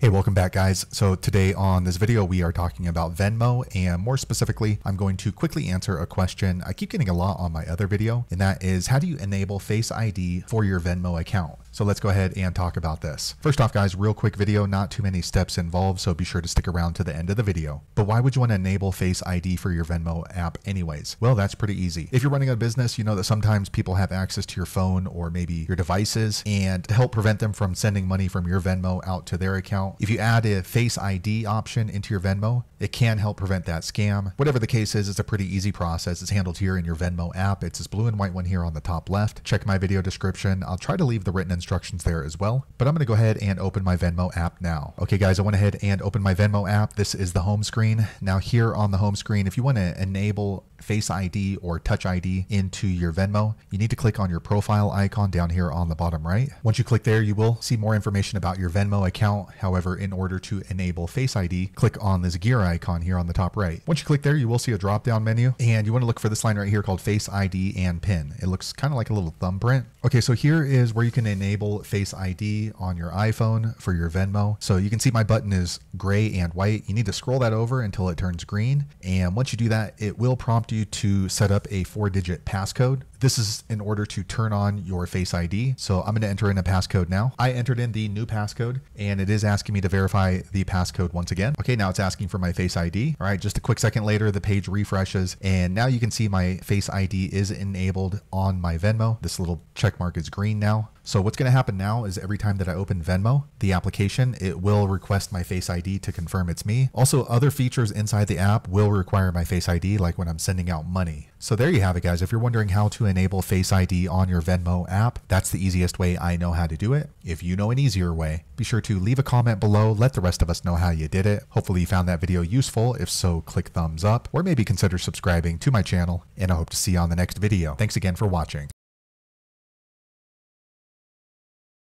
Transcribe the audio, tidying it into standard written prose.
Hey, welcome back guys. So today on this video, we are talking about Venmo, and more specifically, I'm going to quickly answer a question I keep getting a lot on my other video, and that is, how do you enable Face ID for your Venmo account? So let's go ahead and talk about this. First off guys, real quick video, not too many steps involved, so be sure to stick around to the end of the video. But why would you want to enable Face ID for your Venmo app anyways? Well, that's pretty easy. If you're running a business, you know that sometimes people have access to your phone or maybe your devices, and to help prevent them from sending money from your Venmo out to their account, if you add a Face ID option into your Venmo, it can help prevent that scam. Whatever the case is, it's a pretty easy process. It's handled here in your Venmo app. It's this blue and white one here on the top left. Check my video description. I'll try to leave the written instructions there as well, but I'm going to go ahead and open my Venmo app now. Okay guys, I went ahead and opened my Venmo app. This is the home screen. Now here on the home screen, if you want to enable Face ID or Touch ID into your Venmo, you need to click on your profile icon down here on the bottom right. Once you click there, you will see more information about your Venmo account. However, in order to enable Face ID, click on this gear icon here on the top right. Once you click there, you will see a drop down menu, and you want to look for this line right here called Face ID and PIN. It looks kind of like a little thumbprint. Okay, so here is where you can enable Face ID on your iPhone for your Venmo. So you can see my button is gray and white. You need to scroll that over until it turns green, and once you do that, it will prompt you to set up a 4-digit passcode. This is in order to turn on your Face ID. So I'm going to enter in a passcode now. I entered in the new passcode, and it is asking me to verify the passcode once again. Okay, now it's asking for my Face ID. All right, just a quick second later, the page refreshes, and now you can see my Face ID is enabled on my Venmo. This little check mark is green now. So what's going to happen now is every time that I open Venmo, the application, it will request my Face ID to confirm it's me. Also, other features inside the app will require my Face ID, like when I'm sending out money. So there you have it guys. If you're wondering how to enable Face ID on your Venmo app, that's the easiest way I know how to do it. If you know an easier way, be sure to leave a comment below. Let the rest of us know how you did it. Hopefully you found that video useful. If so, click thumbs up, or maybe consider subscribing to my channel, and I hope to see you on the next video. Thanks again for watching.